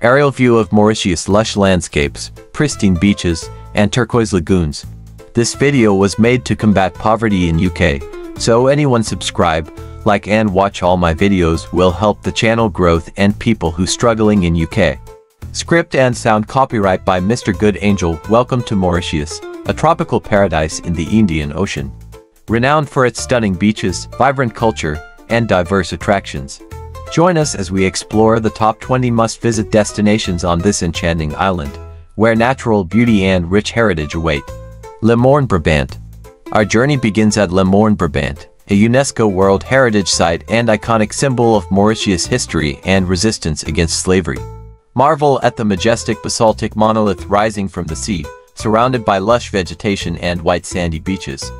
Aerial view of Mauritius' lush landscapes, pristine beaches, and turquoise lagoons. This video was made to combat poverty in UK, so anyone subscribe, like and watch all my videos will help the channel growth and people who struggling in UK. Script and sound copyright by Mr. Good Angel. Welcome to Mauritius, a tropical paradise in the Indian Ocean. Renowned for its stunning beaches, vibrant culture, and diverse attractions. Join us as we explore the top 20 must-visit destinations on this enchanting island, where natural beauty and rich heritage await. Le Morne Brabant. Our journey begins at Le Morne Brabant, a UNESCO World Heritage Site and iconic symbol of Mauritius history and resistance against slavery. Marvel at the majestic basaltic monolith rising from the sea, surrounded by lush vegetation and white sandy beaches.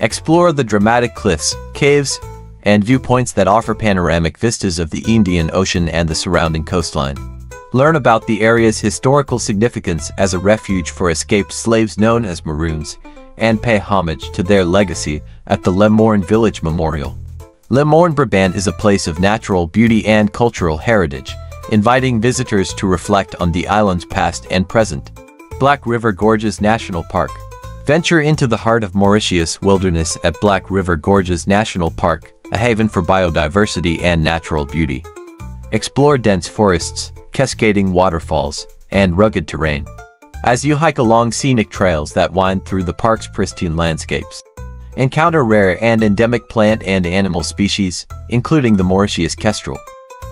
Explore the dramatic cliffs, caves, and viewpoints that offer panoramic vistas of the Indian Ocean and the surrounding coastline. Learn about the area's historical significance as a refuge for escaped slaves known as Maroons, and pay homage to their legacy at the Le Morne Village Memorial. Le Morne Brabant is a place of natural beauty and cultural heritage, inviting visitors to reflect on the island's past and present. Black River Gorges National Park. Venture into the heart of Mauritius wilderness at Black River Gorges National Park, a haven for biodiversity and natural beauty. Explore dense forests, cascading waterfalls, and rugged terrain as you hike along scenic trails that wind through the park's pristine landscapes. Encounter rare and endemic plant and animal species, including the Mauritius kestrel,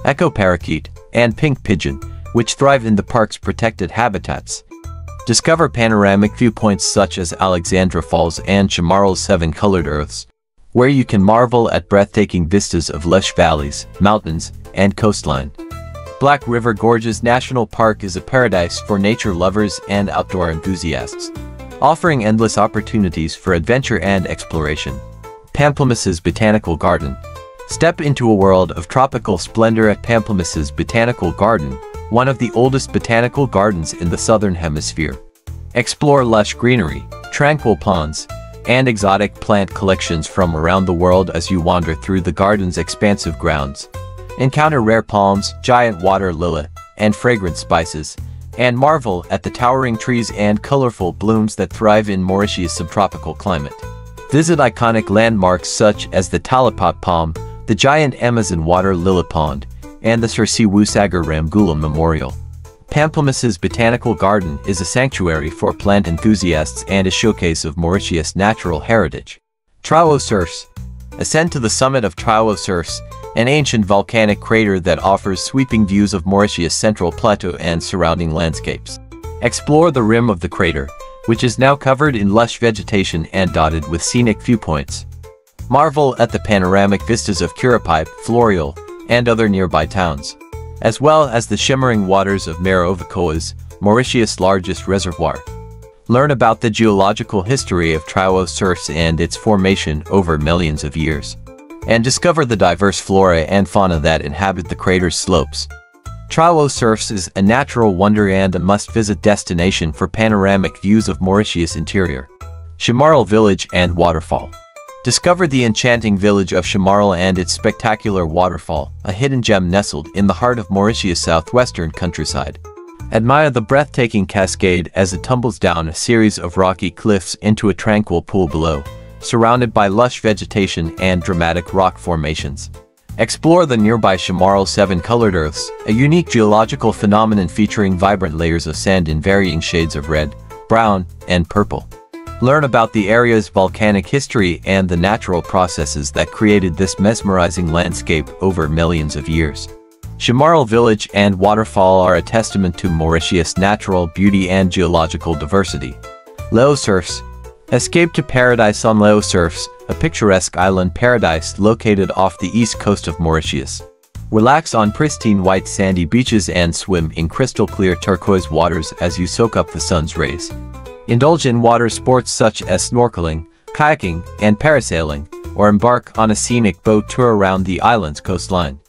echo parakeet, and pink pigeon, which thrive in the park's protected habitats. Discover panoramic viewpoints such as Alexandra Falls and Chamarel's Seven Colored Earths, where you can marvel at breathtaking vistas of lush valleys, mountains, and coastline. Black River Gorges National Park is a paradise for nature lovers and outdoor enthusiasts, offering endless opportunities for adventure and exploration. Pamplemousses Botanical Garden. Step into a world of tropical splendor at Pamplemousses Botanical Garden, one of the oldest botanical gardens in the Southern Hemisphere. Explore lush greenery, tranquil ponds, and exotic plant collections from around the world as you wander through the garden's expansive grounds. Encounter rare palms, giant water lily, and fragrant spices, and marvel at the towering trees and colorful blooms that thrive in Mauritius' subtropical climate. Visit iconic landmarks such as the Talipot Palm, the giant Amazon water lily pond, and the Sir Seewoosagur Ramgoolam Memorial. Pamplemousses Botanical Garden is a sanctuary for plant enthusiasts and a showcase of Mauritius' natural heritage. Trou aux Cerfs. Ascend to the summit of Trou aux Cerfs, an ancient volcanic crater that offers sweeping views of Mauritius' central plateau and surrounding landscapes. Explore the rim of the crater, which is now covered in lush vegetation and dotted with scenic viewpoints. Marvel at the panoramic vistas of Curapipe, Florial, and other nearby towns, as well as the shimmering waters of Mare Ovacoas, Mauritius' largest reservoir. Learn about the geological history of Trou aux Cerfs and its formation over millions of years, and discover the diverse flora and fauna that inhabit the crater's slopes. Trou aux Cerfs is a natural wonder and a must-visit destination for panoramic views of Mauritius' interior. Chamarel Village and Waterfall. Discover the enchanting village of Chamarel and its spectacular waterfall, a hidden gem nestled in the heart of Mauritius' southwestern countryside. Admire the breathtaking cascade as it tumbles down a series of rocky cliffs into a tranquil pool below, surrounded by lush vegetation and dramatic rock formations. Explore the nearby Chamarel Seven Colored Earths, a unique geological phenomenon featuring vibrant layers of sand in varying shades of red, brown, and purple. Learn about the area's volcanic history and the natural processes that created this mesmerizing landscape over millions of years. Chamarel Village and Waterfall are a testament to Mauritius' natural beauty and geological diversity. Les Aux Cerfs. Escape to paradise on Les Aux Cerfs, a picturesque island paradise located off the east coast of Mauritius. Relax on pristine white sandy beaches and swim in crystal-clear turquoise waters as you soak up the sun's rays. Indulge in water sports such as snorkeling, kayaking, and parasailing, or embark on a scenic boat tour around the island's coastline.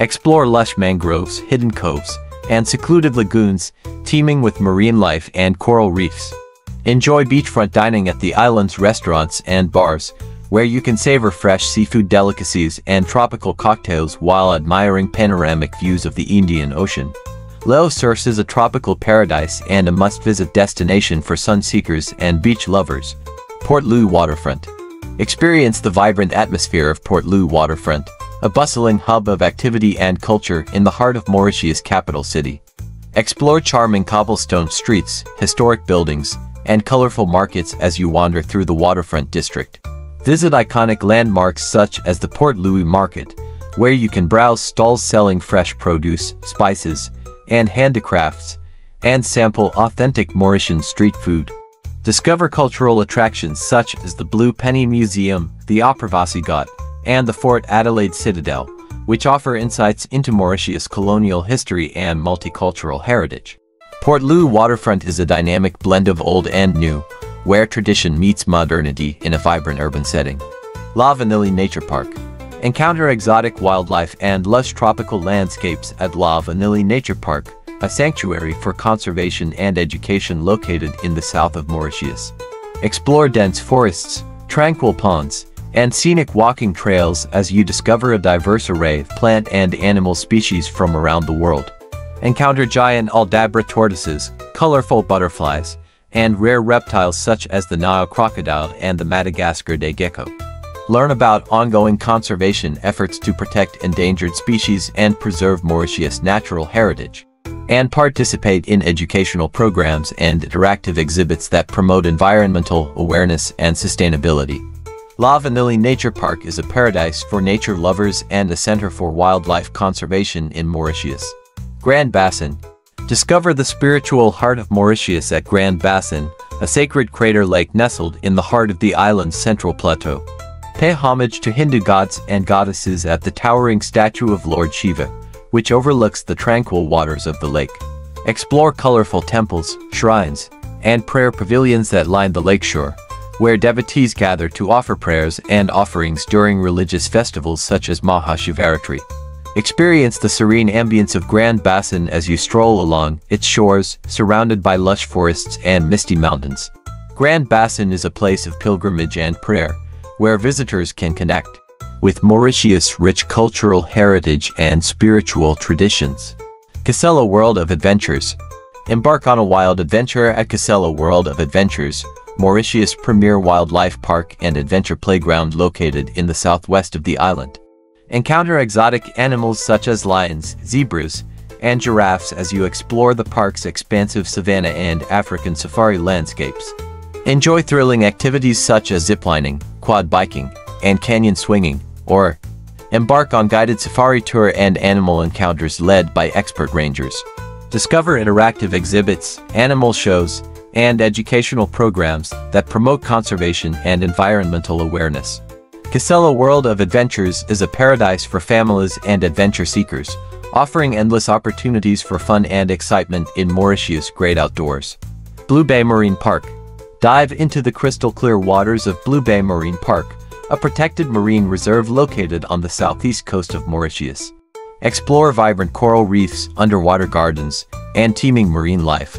Explore lush mangroves, hidden coves, and secluded lagoons, teeming with marine life and coral reefs. Enjoy beachfront dining at the island's restaurants and bars, where you can savor fresh seafood delicacies and tropical cocktails while admiring panoramic views of the Indian Ocean. Les Cerfs is a tropical paradise and a must-visit destination for sunseekers and beach lovers. Port Louis waterfront. Experience the vibrant atmosphere of Port Louis waterfront, a bustling hub of activity and culture in the heart of Mauritius' capital city. Explore charming cobblestone streets, historic buildings, and colorful markets as you wander through the waterfront district. Visit iconic landmarks such as the Port Louis Market, where you can browse stalls selling fresh produce, spices, and handicrafts, and sample authentic Mauritian street food. Discover cultural attractions such as the Blue Penny Museum, the Aapravasi Ghat, and the Fort Adelaide Citadel, which offer insights into Mauritius' colonial history and multicultural heritage. Port Louis waterfront is a dynamic blend of old and new, where tradition meets modernity in a vibrant urban setting. La Vanille Nature Park. Encounter exotic wildlife and lush tropical landscapes at La Vanille Nature Park, a sanctuary for conservation and education located in the south of Mauritius. Explore dense forests, tranquil ponds, and scenic walking trails as you discover a diverse array of plant and animal species from around the world. Encounter giant aldabra tortoises, colorful butterflies, and rare reptiles such as the Nile crocodile and the Madagascar day gecko. Learn about ongoing conservation efforts to protect endangered species and preserve Mauritius' natural heritage, and participate in educational programs and interactive exhibits that promote environmental awareness and sustainability. La Vanille Nature Park is a paradise for nature lovers and a center for wildlife conservation in Mauritius. Grand Bassin. Discover the spiritual heart of Mauritius at Grand Bassin, a sacred crater lake nestled in the heart of the island's central plateau. Pay homage to Hindu gods and goddesses at the towering statue of Lord Shiva, which overlooks the tranquil waters of the lake. Explore colorful temples, shrines, and prayer pavilions that line the lakeshore, where devotees gather to offer prayers and offerings during religious festivals such as Mahashivaratri. Experience the serene ambience of Grand Bassin as you stroll along its shores, surrounded by lush forests and misty mountains. Grand Bassin is a place of pilgrimage and prayer, where visitors can connect with Mauritius' rich cultural heritage and spiritual traditions. Casela World of Adventures. Embark on a wild adventure at Casela World of Adventures, Mauritius' premier wildlife park and adventure playground located in the southwest of the island. Encounter exotic animals such as lions, zebras, and giraffes as you explore the park's expansive savanna and African safari landscapes. Enjoy thrilling activities such as ziplining, quad biking, and canyon swinging, or embark on guided safari tour and animal encounters led by expert rangers. Discover interactive exhibits, animal shows, and educational programs that promote conservation and environmental awareness. Casela World of Adventures is a paradise for families and adventure seekers, offering endless opportunities for fun and excitement in Mauritius' great outdoors. Blue Bay Marine Park. Dive into the crystal-clear waters of Blue Bay Marine Park, a protected marine reserve located on the southeast coast of Mauritius. Explore vibrant coral reefs, underwater gardens, and teeming marine life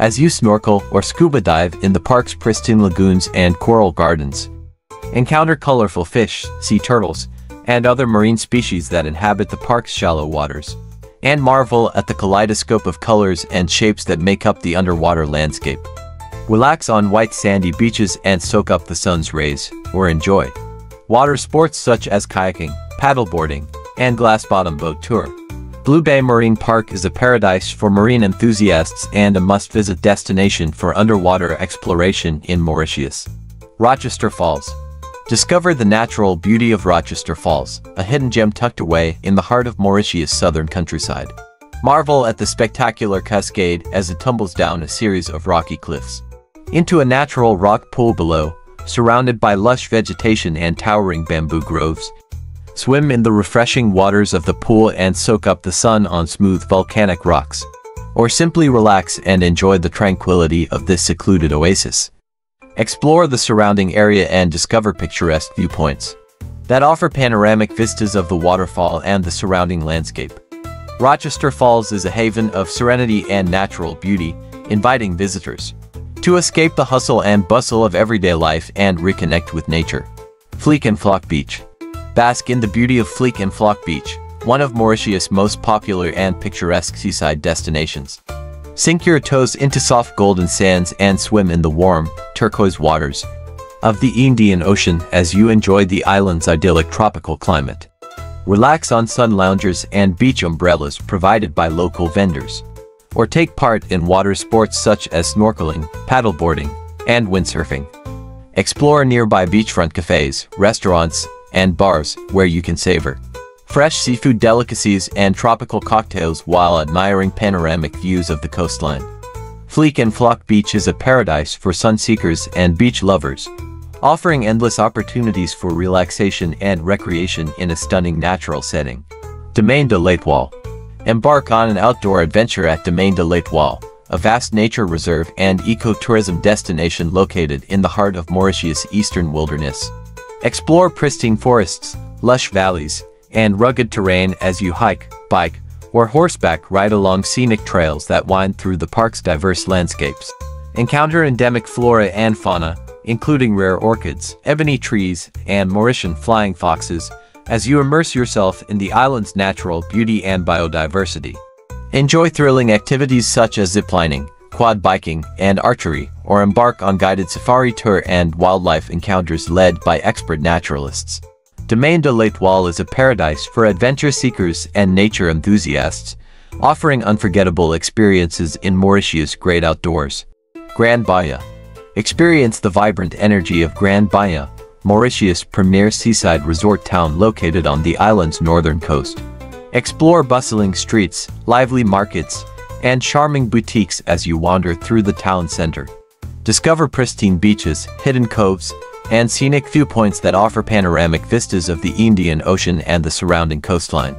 as you snorkel or scuba dive in the park's pristine lagoons and coral gardens. Encounter colorful fish, sea turtles, and other marine species that inhabit the park's shallow waters, and marvel at the kaleidoscope of colors and shapes that make up the underwater landscape. Relax on white sandy beaches and soak up the sun's rays, or enjoy water sports such as kayaking, paddleboarding, and glass-bottom boat tour. Blue Bay Marine Park is a paradise for marine enthusiasts and a must-visit destination for underwater exploration in Mauritius. Rochester Falls. Discover the natural beauty of Rochester Falls, a hidden gem tucked away in the heart of Mauritius' southern countryside. Marvel at the spectacular cascade as it tumbles down a series of rocky cliffs into a natural rock pool below, surrounded by lush vegetation and towering bamboo groves. Swim in the refreshing waters of the pool and soak up the sun on smooth volcanic rocks, or simply relax and enjoy the tranquility of this secluded oasis. Explore the surrounding area and discover picturesque viewpoints that offer panoramic vistas of the waterfall and the surrounding landscape. Rochester Falls is a haven of serenity and natural beauty, inviting visitors to escape the hustle and bustle of everyday life and reconnect with nature. Fleck and Flock Beach. Bask in the beauty of Fleck and Flock Beach, one of Mauritius' most popular and picturesque seaside destinations. Sink your toes into soft golden sands and swim in the warm, turquoise waters of the Indian Ocean as you enjoy the island's idyllic tropical climate. Relax on sun loungers and beach umbrellas provided by local vendors, or take part in water sports such as snorkeling, paddleboarding, and windsurfing. Explore nearby beachfront cafes, restaurants, and bars where you can savor fresh seafood delicacies and tropical cocktails while admiring panoramic views of the coastline. Fleek and Flock Beach is a paradise for sunseekers and beach lovers, offering endless opportunities for relaxation and recreation in a stunning natural setting. Domaine de L'Etoile. Embark on an outdoor adventure at Domaine de L'Etoile, a vast nature reserve and ecotourism destination located in the heart of Mauritius' eastern wilderness. Explore pristine forests, lush valleys, and rugged terrain as you hike, bike, or horseback ride along scenic trails that wind through the park's diverse landscapes. Encounter endemic flora and fauna, including rare orchids, ebony trees, and Mauritian flying foxes, as you immerse yourself in the island's natural beauty and biodiversity. Enjoy thrilling activities such as ziplining, quad biking, and archery, or embark on guided safari tour and wildlife encounters led by expert naturalists. Domaine de l'Etoile is a paradise for adventure seekers and nature enthusiasts, offering unforgettable experiences in Mauritius' great outdoors. Grand Baie. Experience the vibrant energy of Grand Baie, Mauritius' premier seaside resort town located on the island's northern coast. Explore bustling streets, lively markets, and charming boutiques as you wander through the town center. Discover pristine beaches, hidden coves, and scenic viewpoints that offer panoramic vistas of the Indian Ocean and the surrounding coastline.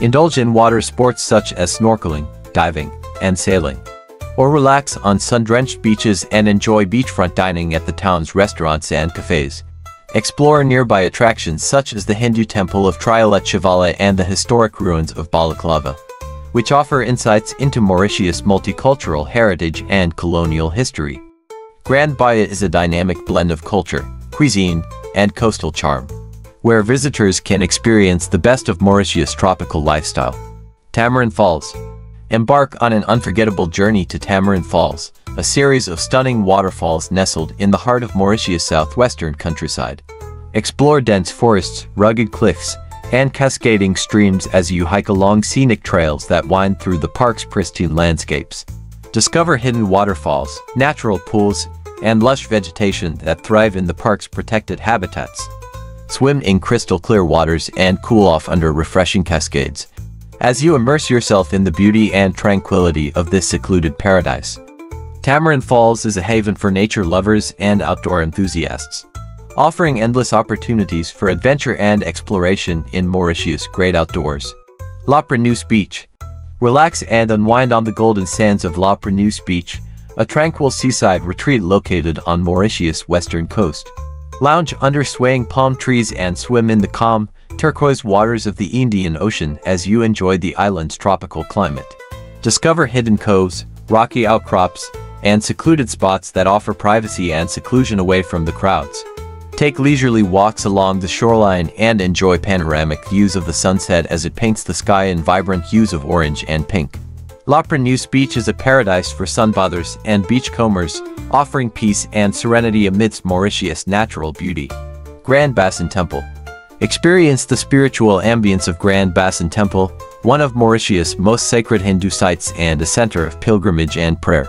Indulge in water sports such as snorkeling, diving, and sailing. Or relax on sun-drenched beaches and enjoy beachfront dining at the town's restaurants and cafes. Explore nearby attractions such as the Hindu temple of Triolet Shivala and the historic ruins of Balaclava, which offer insights into Mauritius' multicultural heritage and colonial history. Grand Baie is a dynamic blend of culture, cuisine, and coastal charm, where visitors can experience the best of Mauritius' tropical lifestyle. Tamarind Falls. Embark on an unforgettable journey to Tamarind Falls, a series of stunning waterfalls nestled in the heart of Mauritius' southwestern countryside. Explore dense forests, rugged cliffs, and cascading streams as you hike along scenic trails that wind through the park's pristine landscapes. Discover hidden waterfalls, natural pools, and lush vegetation that thrive in the park's protected habitats. Swim in crystal-clear waters and cool off under refreshing cascades as you immerse yourself in the beauty and tranquility of this secluded paradise. Tamarind Falls is a haven for nature lovers and outdoor enthusiasts, offering endless opportunities for adventure and exploration in Mauritius' great outdoors. La Preneuse Beach. Relax and unwind on the golden sands of La Preneuse Beach, a tranquil seaside retreat located on Mauritius' western coast. Lounge under swaying palm trees and swim in the calm, turquoise waters of the Indian Ocean as you enjoy the island's tropical climate. Discover hidden coves, rocky outcrops, and secluded spots that offer privacy and seclusion away from the crowds. Take leisurely walks along the shoreline and enjoy panoramic views of the sunset as it paints the sky in vibrant hues of orange and pink. La Preneuse Beach is a paradise for sunbathers and beachcombers, offering peace and serenity amidst Mauritius' natural beauty. Grand Bassin Temple. Experience the spiritual ambience of Grand Bassin Temple, one of Mauritius' most sacred Hindu sites and a center of pilgrimage and prayer.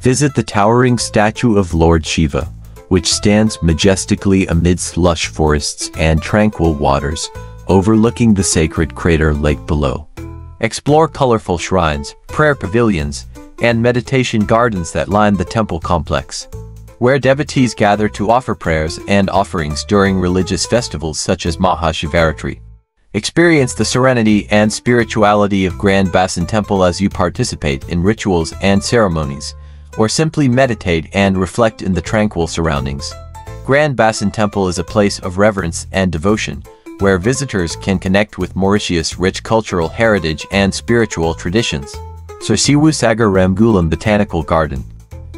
Visit the towering statue of Lord Shiva, which stands majestically amidst lush forests and tranquil waters, overlooking the sacred crater lake below. Explore colorful shrines, prayer pavilions, and meditation gardens that line the temple complex, where devotees gather to offer prayers and offerings during religious festivals such as Mahashivaratri. Experience the serenity and spirituality of Grand Bassin Temple as you participate in rituals and ceremonies, or simply meditate and reflect in the tranquil surroundings. Grand Bassin Temple is a place of reverence and devotion, where visitors can connect with Mauritius' rich cultural heritage and spiritual traditions. Sir Seewoosagur Ramgoolam Botanical Garden.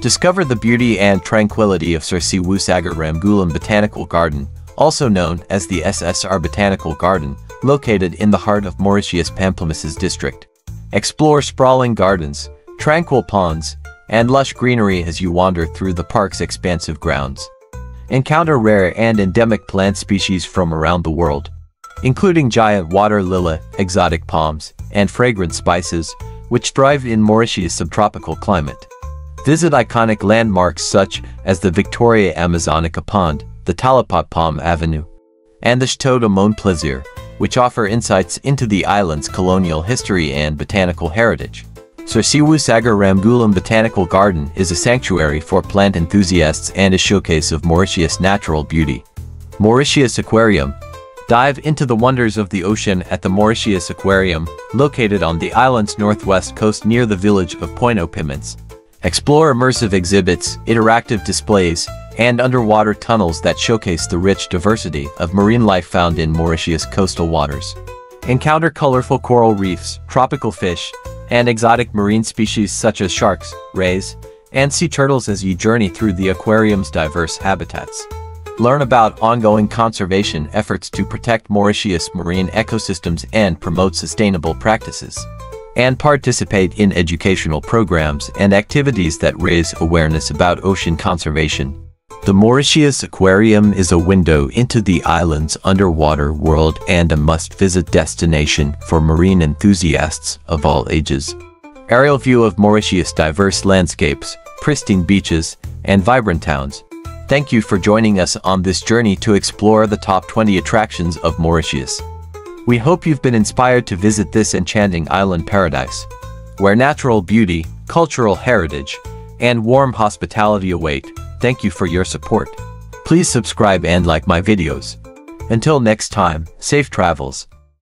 Discover the beauty and tranquility of Sir Seewoosagur Ramgoolam Botanical Garden, also known as the SSR Botanical Garden, located in the heart of Mauritius' Pamplemousses district. Explore sprawling gardens, tranquil ponds, and lush greenery as you wander through the park's expansive grounds. Encounter rare and endemic plant species from around the world, including giant water lily, exotic palms, and fragrant spices, which thrive in Mauritius' subtropical climate. Visit iconic landmarks such as the Victoria Amazonica Pond, the Talipot Palm Avenue, and the Chateau Mon Plaisir, which offer insights into the island's colonial history and botanical heritage. Sir Seewoosagur Ramgoolam Botanical Garden is a sanctuary for plant enthusiasts and a showcase of Mauritius' natural beauty. Mauritius Aquarium. Dive into the wonders of the ocean at the Mauritius Aquarium, located on the island's northwest coast near the village of Point aux Piments. Explore immersive exhibits, interactive displays, and underwater tunnels that showcase the rich diversity of marine life found in Mauritius' coastal waters. Encounter colorful coral reefs, tropical fish, and exotic marine species such as sharks, rays, and sea turtles as you journey through the aquarium's diverse habitats. Learn about ongoing conservation efforts to protect Mauritius' marine ecosystems and promote sustainable practices, and participate in educational programs and activities that raise awareness about ocean conservation. The Mauritius Aquarium is a window into the island's underwater world and a must-visit destination for marine enthusiasts of all ages. Aerial view of Mauritius' diverse landscapes, pristine beaches, and vibrant towns. Thank you for joining us on this journey to explore the top 20 attractions of Mauritius. We hope you've been inspired to visit this enchanting island paradise, where natural beauty, cultural heritage, and warm hospitality await. Thank you for your support. Please subscribe and like my videos. Until next time, safe travels.